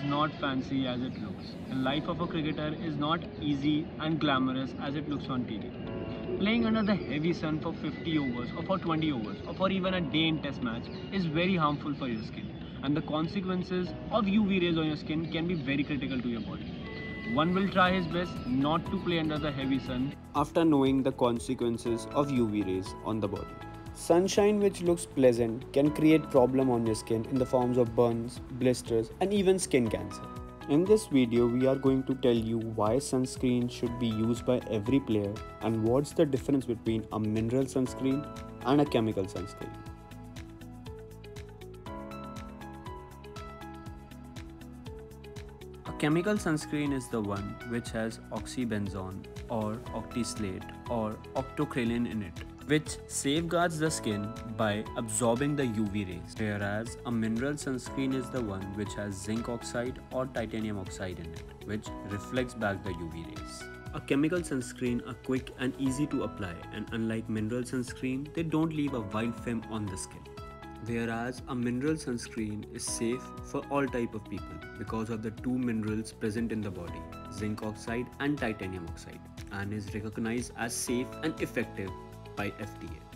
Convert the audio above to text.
is not fancy as it looks. The life of a cricketer is not easy and glamorous as it looks on TV. Playing under the heavy sun for 50 overs or for 20 overs or for even a day in test match is very harmful for your skin, and the consequences of UV rays on your skin can be very critical to your body. One will try his best not to play under the heavy sun after knowing the consequences of UV rays on the body. Sunshine which looks pleasant can create problem on your skin in the forms of burns, blisters and even skin cancer. In this video we are going to tell you why sunscreen should be used by every player and what's the difference between a mineral sunscreen and a chemical sunscreen. Chemical sunscreen is the one which has oxybenzone or octisalate or octocrylene in it, which safeguards the skin by absorbing the UV rays, whereas a mineral sunscreen is the one which has zinc oxide or titanium oxide in it, which reflects back the UV rays. A chemical sunscreen are quick and easy to apply, and unlike mineral sunscreen, they don't leave a white film on the skin. Whereas a mineral sunscreen is safe for all type of people because of the two minerals present in the body, zinc oxide and titanium oxide, and is recognized as safe and effective by FDA.